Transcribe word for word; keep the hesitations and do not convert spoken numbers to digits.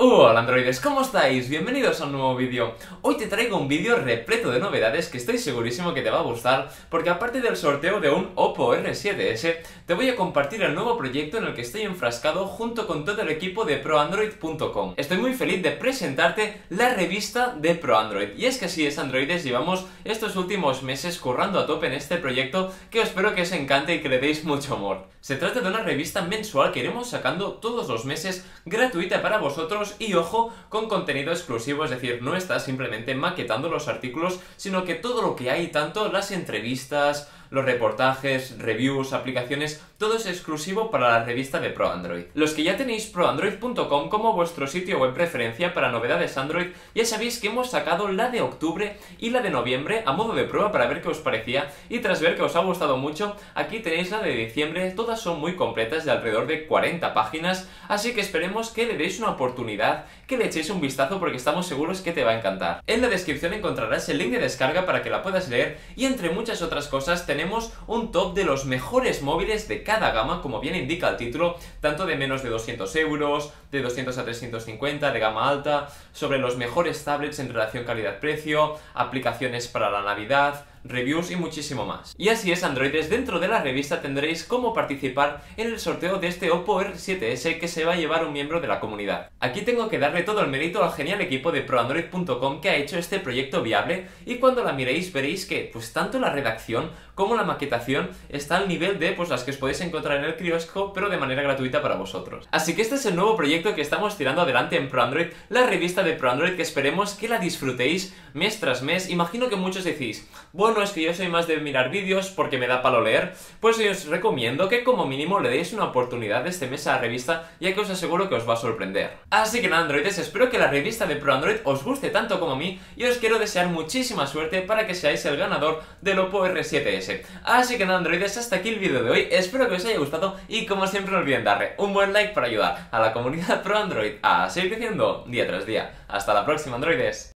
Hola androides, ¿cómo estáis? Bienvenidos a un nuevo vídeo. Hoy te traigo un vídeo repleto de novedades que estoy segurísimo que te va a gustar, porque aparte del sorteo de un Oppo R siete S, te voy a compartir el nuevo proyecto en el que estoy enfrascado junto con todo el equipo de pro android punto com. Estoy muy feliz de presentarte la revista de ProAndroid. Y es que así es, androides, llevamos estos últimos meses currando a tope en este proyecto que espero que os encante y que le deis mucho amor. Se trata de una revista mensual que iremos sacando todos los meses, gratuita para vosotros, y ojo, con contenido exclusivo, es decir, no estás simplemente maquetando los artículos, sino que todo lo que hay, tanto las entrevistas, los reportajes, reviews, aplicaciones, todo es exclusivo para la revista de ProAndroid. Los que ya tenéis pro android punto com como vuestro sitio web referencia para novedades Android, ya sabéis que hemos sacado la de octubre y la de noviembre a modo de prueba para ver qué os parecía, y tras ver que os ha gustado mucho, aquí tenéis la de diciembre. Todas son muy completas, de alrededor de cuarenta páginas, así que esperemos que le deis una oportunidad, que le echéis un vistazo, porque estamos seguros que te va a encantar. En la descripción encontrarás el link de descarga para que la puedas leer, y entre muchas otras cosas tenemos un top de los mejores móviles de cada gama, como bien indica el título, tanto de menos de doscientos euros, de doscientos a trescientos cincuenta, de gama alta, sobre los mejores tablets en relación calidad-precio, aplicaciones para la Navidad, reviews y muchísimo más. Y así es, androides, dentro de la revista tendréis cómo participar en el sorteo de este Oppo R siete S que se va a llevar un miembro de la comunidad. Aquí tengo que darle todo el mérito al genial equipo de pro android punto com que ha hecho este proyecto viable, y cuando la miréis veréis que pues tanto la redacción como la maquetación está al nivel de pues las que os podéis encontrar en el kiosco, pero de manera gratuita para vosotros. Así que este es el nuevo proyecto que estamos tirando adelante en ProAndroid, la revista de ProAndroid, que esperemos que la disfrutéis mes tras mes. Imagino que muchos decís, bueno, es que yo soy más de mirar vídeos porque me da palo leer, pues yo os recomiendo que como mínimo le deis una oportunidad este mes a la revista, ya que os aseguro que os va a sorprender. Así que nada, androides, espero que la revista de ProAndroid os guste tanto como a mí, y os quiero desear muchísima suerte para que seáis el ganador del Oppo R siete S. Así que nada, androides, hasta aquí el vídeo de hoy, espero que os haya gustado, y como siempre no olviden darle un buen like para ayudar a la comunidad ProAndroid a seguir creciendo día tras día. Hasta la próxima, androides.